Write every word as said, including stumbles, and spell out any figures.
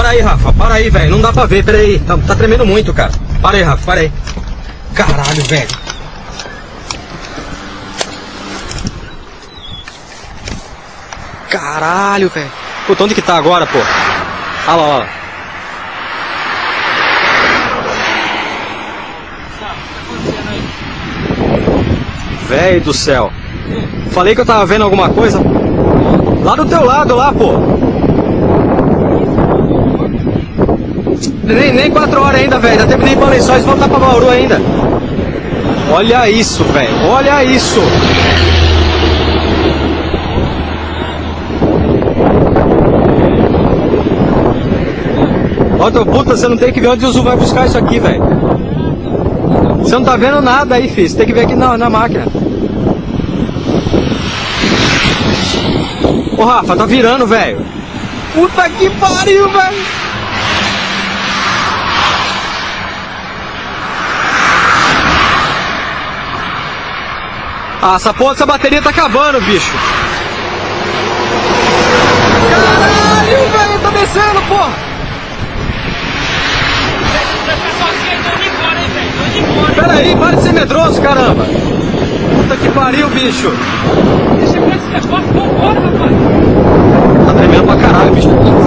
Para aí, Rafa, para aí, velho. Não dá pra ver, peraí. Tá, tá tremendo muito, cara. Para aí, Rafa, para aí. Caralho, velho. Caralho, velho. Puta, onde que tá agora, pô? Olha lá, olha lá. Véi do céu. Falei que eu tava vendo alguma coisa. Lá do teu lado, lá, pô. Nem, nem quatro horas ainda, velho. Dá tempo de ir pra Lençóis e voltar pra Bauru ainda. Olha isso, velho. Olha isso. Ó, teu puta, você não tem que ver onde o Zu vai buscar isso aqui, velho. Você não tá vendo nada aí, filho. Você tem que ver aqui na, na máquina. Ô, Rafa, tá virando, velho. Puta que pariu, velho. Ah, essa porra dessa bateria tá acabando, bicho. Caralho, velho, tá descendo, porra. Pera aí, para de ser medroso, caramba. Puta que pariu, bicho. Tá tremendo pra caralho, bicho.